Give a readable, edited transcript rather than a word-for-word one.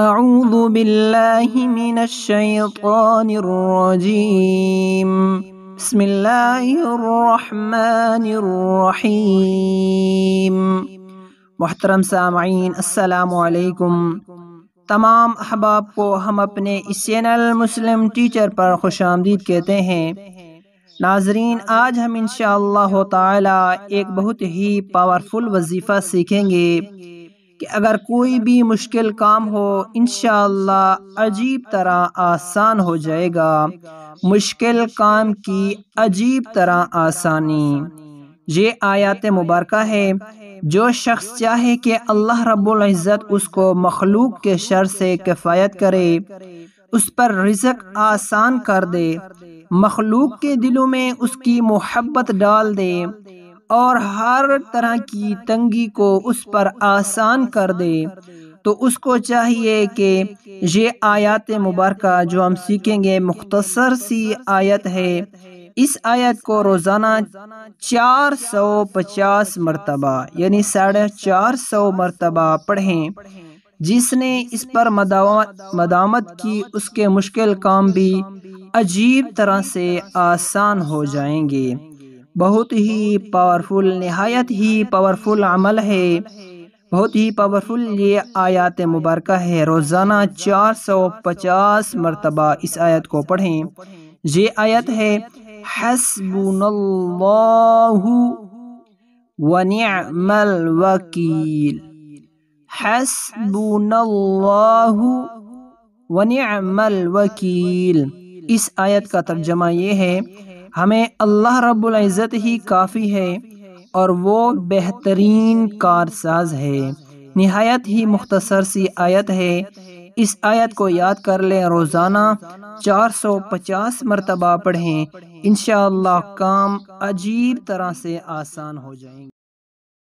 أعوذ بالله من الشيطان الرجيم بسم الله الرحمن الرحيم محترم سامعین السلام علیکم تمام احباب کو ہم اپنے اس چینل مسلم ٹیچر پر خوش آمدید کہتے ہیں ناظرین آج ہم انشاء اللہ تعالی ایک بہت ہی پاورفل وظیفہ سیکھیں گے کہ اگر کوئی بھی مشکل کام ہو انشاءاللہ عجیب طرح آسان ہو جائے گا مشکل کام کی عجیب طرح آسانی یہ آیات مبارکہ ہے جو شخص چاہے کہ اللہ رب العزت اس کو مخلوق کے شر سے کفایت کرے اس پر رزق آسان کر دے مخلوق کے دلوں میں اس کی محبت ڈال دے اور ہر طرح کی تنگی کو اس پر آسان کر دے تو اس کو چاہیے کہ یہ آیات مبارکہ جو ہم سیکھیں گے مختصر سی آیت ہے اس آیت کو روزانہ 450 مرتبہ یعنی 450 مرتبہ پڑھیں جس نے اس پر مداومت کی اس کے مشکل کام بھی عجیب طرح سے آسان ہو جائیں گے بہت ہی پاورفل نہایت ہی پاورفل عمل ہے بہت ہی پاورفل یہ آیات مبارکہ ہے روزانہ 450 مرتبہ اس آیت کو پڑھیں یہ آیت ہے حسبنا اللہ ونعم الوکیل حسبنا اللہ ونعم الوکیل اس آیت کا ترجمہ یہ ہے ہمیں اللہ رب العزت ہی کافی ہے اور وہ بہترین کارساز ہے نہایت ہی مختصر سی آیت ہے اس آیت کو یاد کر لیں روزانہ 450 مرتبہ پڑھیں انشاءاللہ کام عجیب طرح سے آسان ہو جائیں گے